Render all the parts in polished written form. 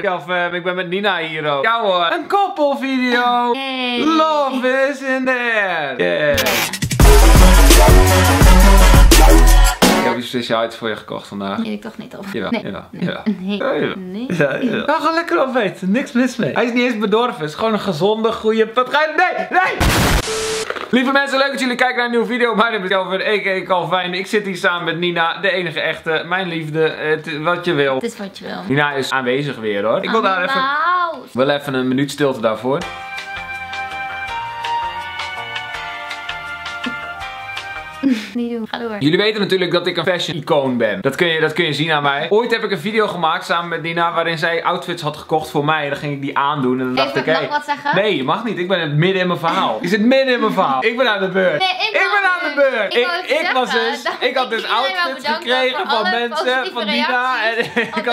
Kelvin, ik ben met Nina hier ook. Ja hoor, een koppelvideo. Hey. Love is in the air. Yeah. Ik heb iets speciaals voor je gekocht vandaag. Nee, ik toch niet op. Jawel, nee. Jawel, jawel. Nee. Jawel. Nee. Ja, jawel. Nou, gewoon lekker opeten. Niks mis mee. Hij is niet eens bedorven. Het is gewoon een gezonde, goede patrijn. Nee, nee! Lieve mensen, leuk dat jullie kijken naar een nieuwe video. Mijn naam is Kelvin, a.k.a. Kelvin. Ik zit hier samen met Nina, de enige echte, mijn liefde, wat je wil. Het is wat je wil. Nina is aanwezig weer hoor. Ik wil daar even, wel even een minuut stilte daarvoor. Niet doen. Ga door. Jullie weten natuurlijk dat ik een fashion icoon ben. Dat kun je zien aan mij. Ooit heb ik een video gemaakt samen met Nina waarin zij outfits had gekocht voor mij. En dan ging ik die aandoen en dan dacht ik, hé, mag ik wat zeggen? Nee, je mag niet. Ik ben midden in mijn verhaal. Je zit midden in mijn verhaal. Ik ben aan de beurt. Nee, ik ben aan de beurt. Ik had dus outfits gekregen van mensen, van Nina. En ik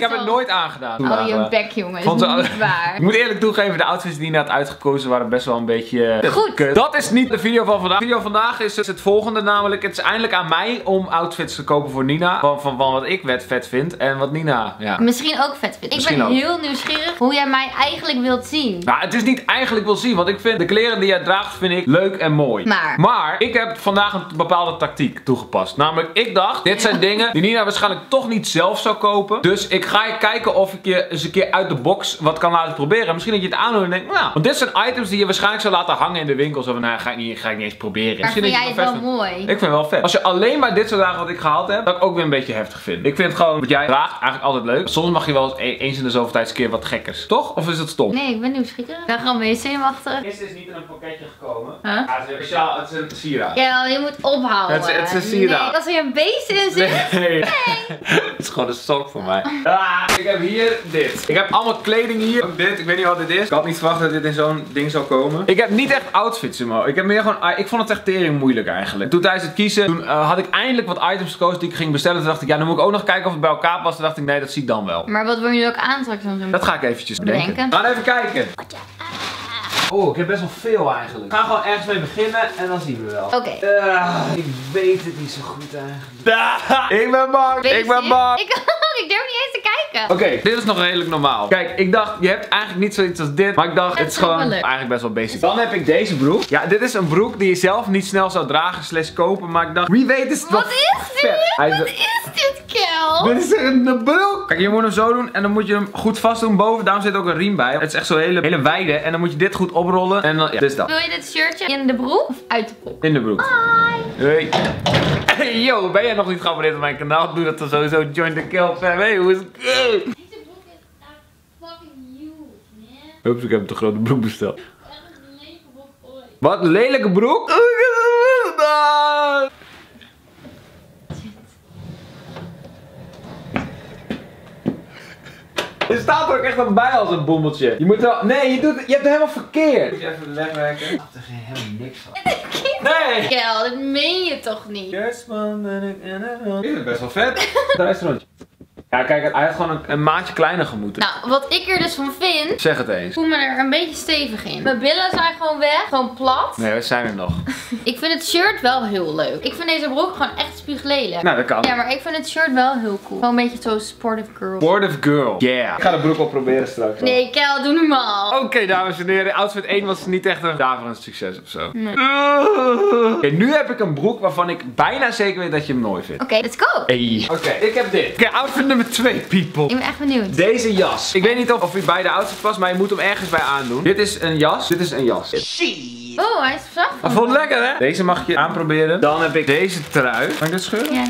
heb het nooit aangedaan. Hou je bek, jongen. Dat is niet waar. Ik moet eerlijk toegeven, de outfits die Nina had uitgekozen waren best wel een beetje goed. Dat is niet de video van vandaag. De video van vandaag is het volgende, namelijk het is eindelijk aan mij om outfits te kopen voor Nina. Van wat ik vet vind en wat Nina, ja. Misschien ook vet vindt. Ik ben heel nieuwsgierig hoe jij mij eigenlijk wilt zien. Nou, het is niet eigenlijk wil zien, want ik vind de kleren die jij draagt, vind ik leuk en mooi. Maar ik heb vandaag een bepaalde tactiek toegepast. Namelijk, ik dacht, dit zijn dingen die Nina waarschijnlijk toch niet zelf zou kopen. Dus ik ga kijken of ik je eens een keer uit de box wat kan laten proberen. Misschien dat je het aandoet en denkt, nou. Want dit zijn items die je waarschijnlijk zou laten hangen in de winkels. Of nou, ga ik niet eens proberen. Maar vind jij het wel mooi? Ik vind het wel vet. Als je alleen maar dit soort dagen wat ik gehaald heb, dat ik ook weer een beetje heftig vind. Ik vind het gewoon wat jij draagt eigenlijk altijd leuk. Soms mag je wel eens in de zoveel tijd een keer wat gekkers. Toch? Of is dat stom? Nee, ik ben nieuwsgierig. Ik ben gewoon wc-machtig. Gisteren is niet in een pakketje gekomen. Huh? Ja, het is een sieraad. Ja, je moet ophouden. Het is een sieraad. Nee, dat is weer een beest in zit. Nee. Het is gewoon een sok voor mij. Ah, ik heb hier dit. Ik heb allemaal kleding hier. Ook dit. Ik weet niet wat dit is. Ik had niet verwacht dat dit in zo'n ding zou komen. Ik heb niet echt outfits in mijn hoofd. Ik heb meer gewoon... Ik vond het echt moeilijk eigenlijk. Toen tijdens het kiezen, had ik eindelijk wat items gekozen die ik ging bestellen. Toen dacht ik, ja, dan moet ik ook nog kijken of het bij elkaar past. Toen dacht ik, nee, dat zie ik dan wel. Maar wat wil je ook aantrekken? Dat ga ik eventjes bedenken. Gaan even kijken. Oh, ik heb best wel veel eigenlijk. Ik ga gewoon ergens mee beginnen en dan zien we wel. Oké. Ik weet het niet zo goed eigenlijk. Ik ben bang. Ik ben bang. Ik durf niet eens te kijken. Oké, dit is nog redelijk normaal. Kijk, ik dacht, je hebt eigenlijk niet zoiets als dit. Maar ik dacht, het is gewoon eigenlijk best wel basic. Dan heb ik deze broek. Ja, dit is een broek die je zelf niet snel zou dragen slash kopen. Maar ik dacht, wie weet is het wel vet. Wat is dit, Kel? Dit is een broek. Kijk, je moet hem zo doen en dan moet je hem goed vast doen boven. Daarom zit ook een riem bij. Het is echt zo'n hele wijde. En dan moet je dit goed oprollen. En dan, ja, dit is dat. Wil je dit shirtje in de broek of uit de broek? In de broek. Bye. Hoi. Hey, yo, ben jij nog niet geabonneerd op mijn kanaal? Doe dat dan sowieso. Join the Kelvin. Hey, hoe is het? Deze broek is fucking huge, man. Oeps, ik heb een te grote broek besteld. Dit is echt een lelijke broek ooit. Wat? Lelijke broek? Er staat er ook echt aan bij als een bommeltje. Je moet wel... Nee, je hebt het helemaal verkeerd. Moet je even wegwerken. Ik dacht er helemaal niks van. Nee! Kel, dat meen je toch niet? Ik vind het best wel vet. Daar is het rondje. Ja, kijk, hij heeft gewoon een maatje kleiner gemoeten. Nou, wat ik er dus van vind... Zeg het eens. Ik voel me er een beetje stevig in. Mijn billen zijn gewoon weg. Gewoon plat. Nee, we zijn er nog. Ik vind het shirt wel heel leuk. Ik vind deze broek gewoon echt spieglelijk. Nou, dat kan. Ja, maar ik vind het shirt wel heel cool. Gewoon een beetje zo sportive girl. Sportive girl. Yeah. Ik ga de broek al proberen straks. Nee, Kel, doe normaal. Oké, dames en heren. Outfit 1 was niet echt een daverend succes of zo. Nee. Oké, nu heb ik een broek waarvan ik bijna zeker weet dat je hem mooi vindt. Oké, let's go. Hey. Oké, ik heb dit. Oké, outfit nummer 2, people. Ik ben echt benieuwd. Deze jas. Ik weet niet of hij bij de outfit past, maar je moet hem ergens bij aandoen. Dit is een jas. Dit is een jas. Oh, hij is zacht. Hij vond het lekker, hè? Deze mag je aanproberen. Dan heb ik deze trui. Kan ik dit scheuren? Ja,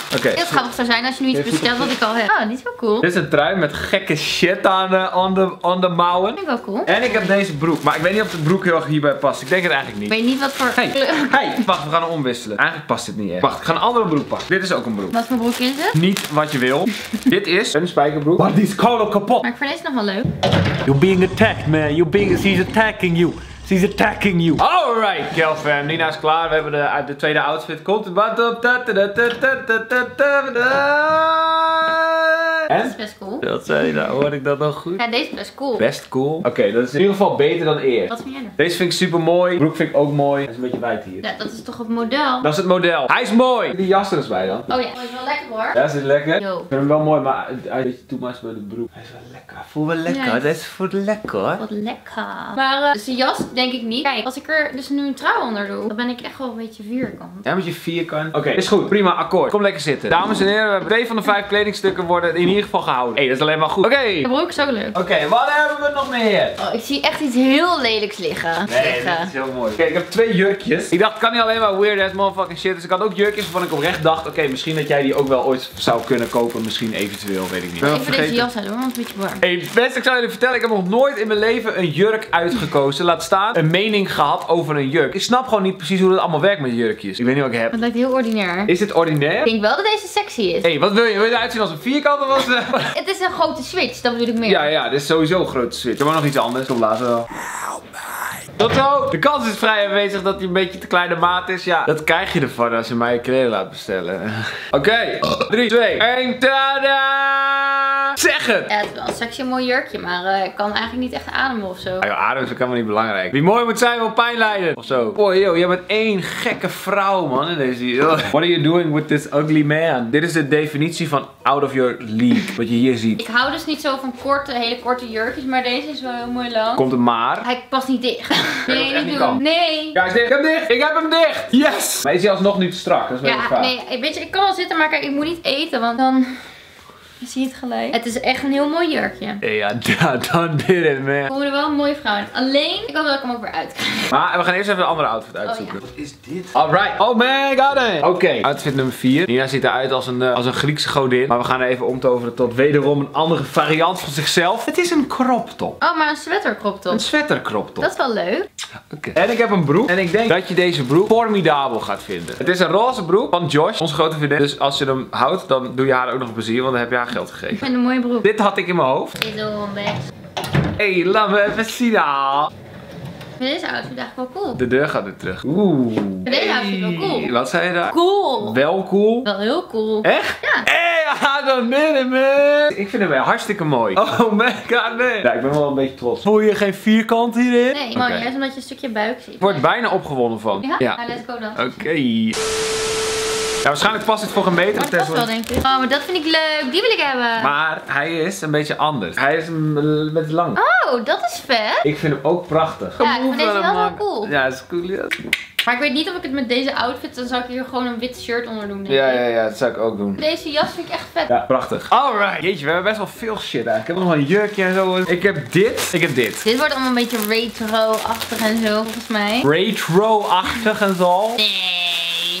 dat is oké. Heel grappig zou zijn als je nu iets bestelt wat ik al heb. Oh, niet zo cool. Dit is een trui met gekke shit aan on the mouwen. Dat vind ik wel cool. En ik heb deze broek. Maar ik weet niet of de broek heel erg hierbij past. Ik denk het eigenlijk niet. Ik weet niet wat voor... Hey, wacht, we gaan hem omwisselen. Eigenlijk past dit niet echt. Wacht, ik ga een andere broek pakken. Dit is ook een broek. Wat voor broek is het? Niet wat je wil. Dit is een spijkerbroek. Maar die is kolo kapot. Maar ik vind deze nog wel leuk. You're being attacked, man. He's attacking you. She's attacking you. Alright, Kelvin. Nina is klaar. We hebben de tweede outfit. Komt het wat op. Dat is best cool. Dat zei je nou, hoor ik dat nog goed? Ja, deze is best cool. Best cool. Oké, dat is in ieder geval beter dan eerst. Wat vind jij nou? Deze vind ik super mooi. Broek vind ik ook mooi. Hij is een beetje wijd hier. Ja, dat is toch het model? Dat is het model. Hij is mooi. Die jas er eens bij dan. Oh ja, dat is wel lekker hoor. Ja, dat is lekker. Yo. Ik vind hem wel mooi, maar hij is een beetje too much bij de broek. Hij is wel lekker. Voel wel lekker. Ja, dat is voor lekker hoor. Wat lekker. Maar dus de jas denk ik niet. Kijk, als ik er dus nu een trui onder doe, dan ben ik echt wel een beetje vierkant. Ja, een beetje vierkant. Oké, is goed. Prima, akkoord. Kom lekker zitten. Dames en heren, 2 van de 5 kledingstukken worden in ieder geval gehouden. Hé, dat is alleen maar goed. Oké. De broek is ook leuk. Oké, wat hebben we nog meer? Oh, ik zie echt iets heel lelijks liggen. Nee, dat is heel mooi. Oké, ik heb 2 jurkjes. Ik dacht, kan niet alleen maar weird ass motherfucking shit. Dus ik had ook jurkjes waarvan ik oprecht dacht, oké, misschien dat jij die ook wel ooit zou kunnen kopen. Misschien eventueel, weet ik niet. Ik wil deze jas uit hoor, want het is een beetje warm. Hé, best, ik zou jullie vertellen, ik heb nog nooit in mijn leven een jurk uitgekozen. Laat staan, een mening gehad over een jurk. Ik snap gewoon niet precies hoe dat allemaal werkt met jurkjes. Ik weet niet wat ik heb. Het lijkt heel ordinair. Is dit ordinair? Ik denk wel dat deze sexy is. Hé, wat wil je? Wil je eruit zien als een vierkant of als Het is een grote switch, dat bedoel ik meer. Ja, ja, dit is sowieso een grote switch. Er was nog iets anders. Kom, laten we wel. Tot zo! De kans is vrij aanwezig dat hij een beetje te kleine maat is. Ja, dat krijg je ervan als je mij een kleding laat bestellen. Oké, 3, 2, 1, tada! Zeg het! Ja, het is wel een sexy mooi jurkje, maar ik kan eigenlijk niet echt ademen of zo. Ja, joh, ademen is ook helemaal niet belangrijk. Wie mooi moet zijn wil pijn lijden. Of zo. Oh joh, jij bent één gekke vrouw man in deze. What are you doing with this ugly man? Dit is de definitie van out of your league, wat je hier ziet. Ik hou dus niet zo van korte, hele korte jurkjes, maar deze is wel heel mooi lang. Komt er maar. Hij past niet dicht. Nee, niet doen. Kan. Nee. Ja, ik heb hem dicht. Ik heb hem dicht. Yes. Maar is hij alsnog niet strak? Dat is wel vraag. Nee, weet je, ik kan wel zitten, maar kijk, ik moet niet eten, want dan... Je ziet het gelijk. Het is echt een heel mooi jurkje. Ja, dan did it, man. Ik voel me er wel een mooie vrouw in. Alleen, ik hoop dat ik hem ook weer uitkrijg. Maar we gaan eerst even een andere outfit uitzoeken. Oh, ja. Wat is dit? Alright. Oh my god. Oké, outfit nummer 4. Nina ziet eruit als een Griekse godin. Maar we gaan er even omtoveren tot wederom een andere variant van zichzelf. Het is een crop top. Oh, maar een sweater crop top. Een sweater crop top. Dat is wel leuk. Oké. En ik heb een broek. En ik denk dat je deze broek formidabel gaat vinden. Het is een roze broek van Josh, onze grote vriendin. Dus als je hem houdt, dan doe je haar ook nog plezier. Want dan heb je haar geld gegeven. Ik vind een mooie broek. Dit had ik in mijn hoofd. Ik doe hem best. Hé, laat me even zien. Ik vind deze outfit eigenlijk wel cool. De deur gaat weer terug. Oeh. Deze outfit wel cool. Wat zei je daar? Cool. Wel cool. Wel heel cool. Echt? Ja. Hey, dan ben ik man. Ik vind hem hartstikke mooi. Oh my god, man. Ja, ik ben wel een beetje trots. Voel je geen vierkant hierin? Nee, maar juist omdat je een stukje buik ziet. Ik word bijna opgewonden van. Ja? Ja, let's go dan. Oké. Ja, waarschijnlijk past dit voor een meter. Maar dat wel, denk ik. Oh, maar dat vind ik leuk. Die wil ik hebben. Maar hij is een beetje anders. Hij is met lang. Oh, dat is vet. Ik vind hem ook prachtig. Ja, ik vind deze wel cool. Ja, dat is cool. Ja. Maar ik weet niet of ik het met deze outfit, dan zou ik hier gewoon een wit shirt onder doen. Ja, dat zou ik ook doen. Deze jas vind ik echt vet. Ja, prachtig. Alright. Jeetje, we hebben best wel veel shit eigenlijk. Ik heb nog wel een jurkje en zo. Ik heb dit. Ik heb dit. Dit wordt allemaal een beetje retro-achtig en zo, volgens mij. Retro-achtig en zo? Nee.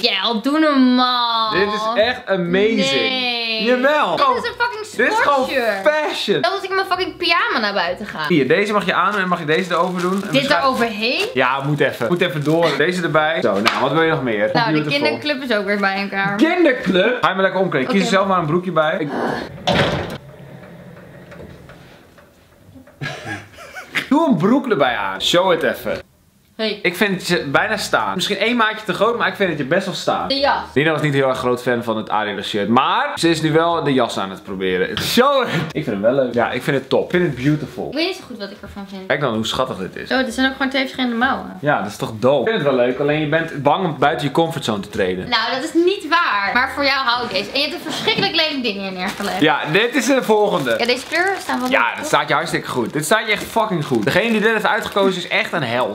Ja, doe normaal. Dit is echt amazing. Nee. Jawel. Dit is een fucking sportshirt. Dit is gewoon fashion. Dan moet ik in mijn fucking pyjama naar buiten gaan. Hier, deze mag je aan en mag je deze erover doen. En dit eroverheen? Ja, moet even. Moet even door. Deze erbij. Zo, nou, wat wil je nog meer? Nou, de kinderclub is ook weer bij elkaar. Kinderclub? Ga je me lekker omkleden. Kies er zelf maar een broekje bij. Doe een broek erbij aan. Show het even. Hey. Ik vind het je bijna staan. Misschien één maatje te groot, maar ik vind het je best wel staan. De jas. Nina was niet heel erg groot fan van het Adidas shirt. Maar ze is nu wel de jas aan het proberen. Show it! Ik vind hem wel leuk. Ja, ik vind het top. Ik vind het beautiful. Ik weet niet zo goed wat ik ervan vind. Kijk dan hoe schattig dit is. Oh, dit zijn ook gewoon 2 verschillende mouwen. Ja, dat is toch dope. Ik vind het wel leuk, alleen je bent bang om buiten je comfortzone te treden. Nou, dat is niet waar. Maar voor jou hou ik deze. En je hebt een verschrikkelijk lelijk ding hier neergelegd. Ja, dit is de volgende. Ja, deze kleuren staan wel goed. Ja, dat staat je hartstikke goed. Dit staat je echt fucking goed. Degene die dit heeft uitgekozen is echt een held.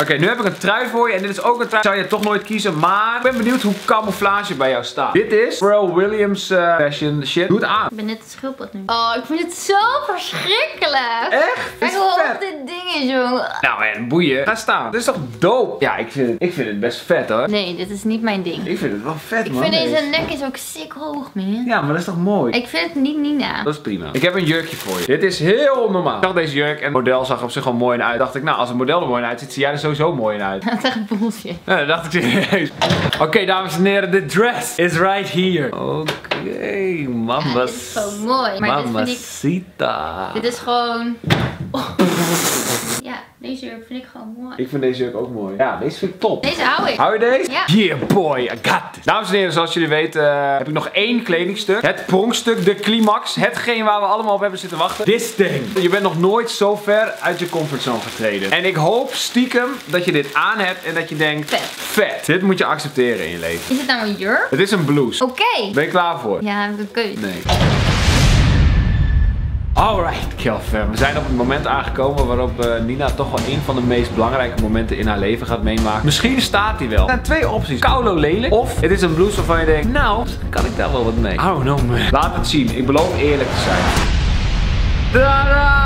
Oké, nu heb ik een trui voor je en dit is ook een trui. Zou je toch nooit kiezen, maar ik ben benieuwd hoe camouflage bij jou staat. Dit is Pharrell Williams fashion shit. Doe het aan. Ik ben net een schildpad nu. Oh, ik vind het zo verschrikkelijk. Echt? Kijk hoe dit ding is, jongen. Nou en boeien. Ga staan. Dit is toch dope? Ja, ik vind het best vet hoor. Nee, dit is niet mijn ding. Ik vind het wel vet man. Ik vind deze nek is ook sick hoog man. Ja, maar dat is toch mooi? Ik vind het niet Nina. Dat is prima. Ik heb een jurkje voor je. Dit is heel normaal. Ik zag deze jurk en het model zag op zich gewoon mooi uit. Dacht ik, nou als het model er mooi uit ziet, zie jij er sowieso mooi in uit. Dat is echt bullshit. Ja, dat dacht ik serieus. Oké, dames en heren, de dress is right here. Oké, mama. Dit is zo mooi. Mamacita. Dit is gewoon... Oh. Ja, Deze jurk vind ik gewoon mooi. Ik vind deze jurk ook mooi. Ja, deze vind ik top. Deze hou ik. Hou je deze? Ja. Yeah boy, I got this. Dames en heren, zoals jullie weten heb ik nog één kledingstuk. Het pronkstuk, de climax. Hetgeen waar we allemaal op hebben zitten wachten. Dit ding. Je bent nog nooit zo ver uit je comfortzone getreden. En ik hoop stiekem dat je dit aan hebt en dat je denkt... Vet. Vet. Dit moet je accepteren in je leven. Is het nou een jurk? Het is een blouse. Oké. Okay. Ben je klaar voor? Ja, heb ik een keuze. Nee. Alright, Kelvin. We zijn op het moment aangekomen waarop Nina toch wel een van de meest belangrijke momenten in haar leven gaat meemaken. Misschien staat die wel. Er zijn twee opties. Koulo lelijk. Of het is een blouse waarvan je denkt, nou, kan ik daar wel wat mee? I don't know, man. Laat het zien. Ik beloof eerlijk te zijn. Tadaa!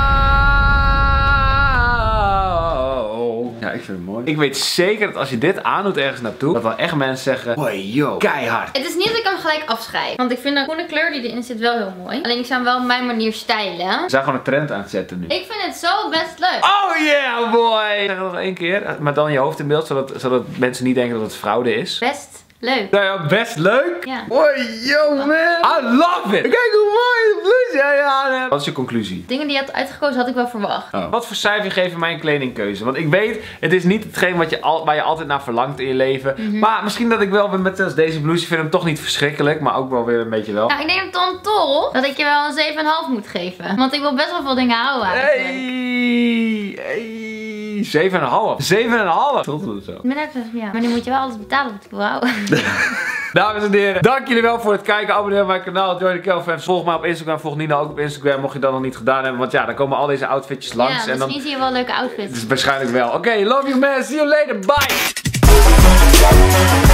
Ja, ik vind het mooi. Ik weet zeker dat als je dit aandoet ergens naartoe, dat wel echt mensen zeggen, hoi yo, keihard. Het is niet dat ik hem gelijk afschrijf, want ik vind de groene kleur die erin zit wel heel mooi. Alleen ik zou hem wel op mijn manier stylen. We zijn gewoon een trend aan het zetten nu. Ik vind het zo best leuk. Oh yeah boy! Zeg het nog één keer, maar dan je hoofd in beeld, zodat mensen niet denken dat het fraude is. Best leuk. Nou ja, best leuk. Ja. Hoi yo man. I love it. Kijk hoe mooi de blouse jij aan hebt. Wat is je conclusie? Dingen die je had uitgekozen had ik wel verwacht. Oh. Wat voor cijfer geef je mij een kledingkeuze? Want ik weet, het is niet hetgeen wat je waar je altijd naar verlangt in je leven. Maar misschien dat ik wel met deze blouse vind hem toch niet verschrikkelijk. Maar ook wel weer een beetje wel. Nou, ik denk het dan toch dat ik je wel een 7,5 moet geven. Want ik wil best wel veel dingen houden eigenlijk. Hey. 7,5. 7,5. Tot het zo. Ja. Maar nu moet je wel alles betalen wat ik wil houden. Dames en heren, dank jullie wel voor het kijken. Abonneer op mijn kanaal, join the Kelvin. Volg mij op Instagram, volg Nina ook op Instagram. Mocht je dat nog niet gedaan hebben, want ja, dan komen al deze outfitjes langs. Ja, misschien en dan... zie je wel leuke outfits. Dus waarschijnlijk wel. Oké, love you man, see you later, bye.